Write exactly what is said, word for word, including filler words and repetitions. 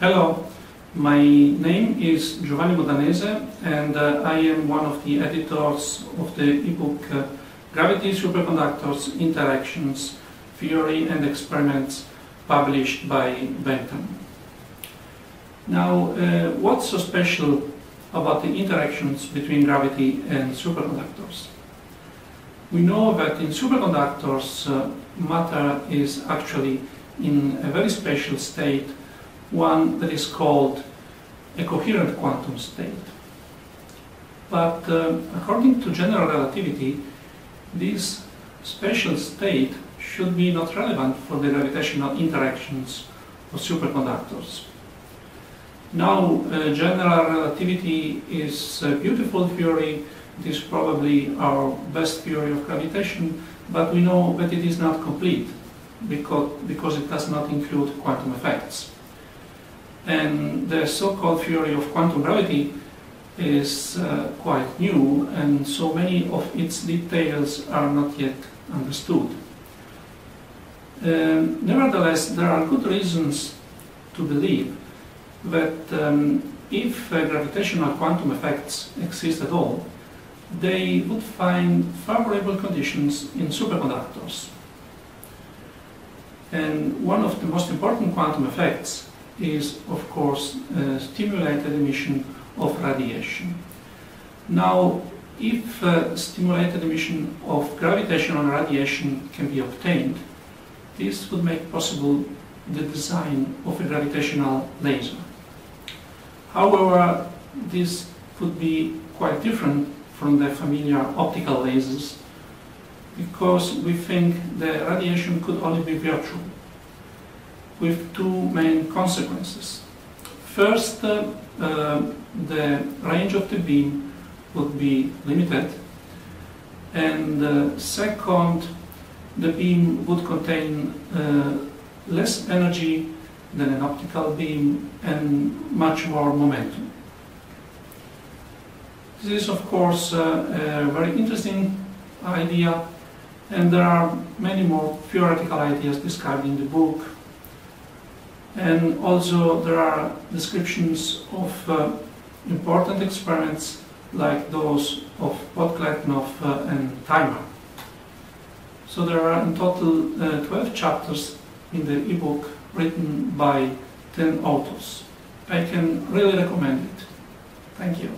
Hello, my name is Giovanni Modanese, and uh, I am one of the editors of the ebook uh, Gravity Superconductors Interactions, Theory and Experiments, published by Bentham. Now, uh, what's so special about the interactions between gravity and superconductors? We know that in superconductors, uh, matter is actually in a very special state, one that is called a coherent quantum state. But uh, according to general relativity, this special state should be not relevant for the gravitational interactions of superconductors. Now, uh, general relativity is a beautiful theory. It is probably our best theory of gravitation, but we know that it is not complete because, because it does not include quantum effects. And the so-called theory of quantum gravity is uh, quite new, and so many of its details are not yet understood. Um, nevertheless, there are good reasons to believe that um, if uh, gravitational quantum effects exist at all, they would find favorable conditions in superconductors. And one of the most important quantum effects is, of course, uh, stimulated emission of radiation. Now, if uh, stimulated emission of gravitational radiation can be obtained, this would make possible the design of a gravitational laser. However, this could be quite different from the familiar optical lasers, because we think the radiation could only be virtual, with two main consequences. First, uh, uh, the range of the beam would be limited, and uh, second, the beam would contain uh, less energy than an optical beam and much more momentum. This is, of course, uh, a very interesting idea, and there are many more theoretical ideas described in the book. And also there are descriptions of uh, important experiments like those of Podkletnov uh, and Tajmar. So there are in total uh, twelve chapters in the ebook written by ten authors. I can really recommend it. Thank you.